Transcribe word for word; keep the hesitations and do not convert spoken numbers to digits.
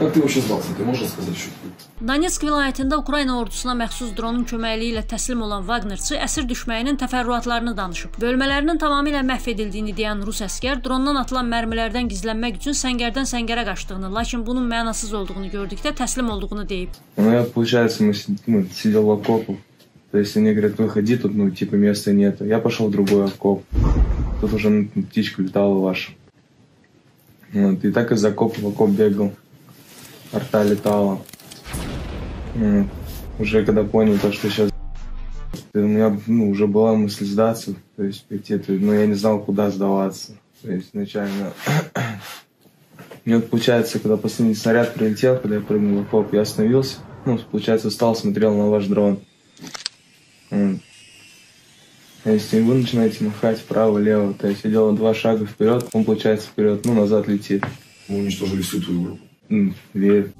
Как ты вообще сдался? Ты можешь сказать что-то? Donetsk vilayətində Ukrayna ordusuna məxsus dronun köməkliyi ilə təslim olan Vagnerçi əsir düşməyinin təfərrüatlarını danışıb. Bölmələrinin tamamilə məhv edildiyini deyən rus əskər drondan atılan mərmilərdən gizlənmək üçün səngərdən səngərə qaçdığını, lakin bunun mənasız olduğunu gördükdə təslim olduğunu deyib. Получается, мы сидел в окопу. То есть они говорят, выходи, тут ну типа места нет. Я пошел в другой окоп. Тут уже птичка летала ваша. Вот, и так из окопа в окоп бегал. Арта летала. Вот. Уже когда понял то, что сейчас... У меня ну, уже была мысль сдаться, то есть пойти, но я не знал, куда сдаваться. То есть изначально... Мне вот получается, когда последний снаряд прилетел, когда я прыгнул в окоп, я остановился. Ну, получается, встал, смотрел на ваш дрон. Вот. А если вы начинаете махать вправо-лево, то есть я делал два шага вперед, он получается вперед, ну назад летит. Мы уничтожили всю твою группу. Верю.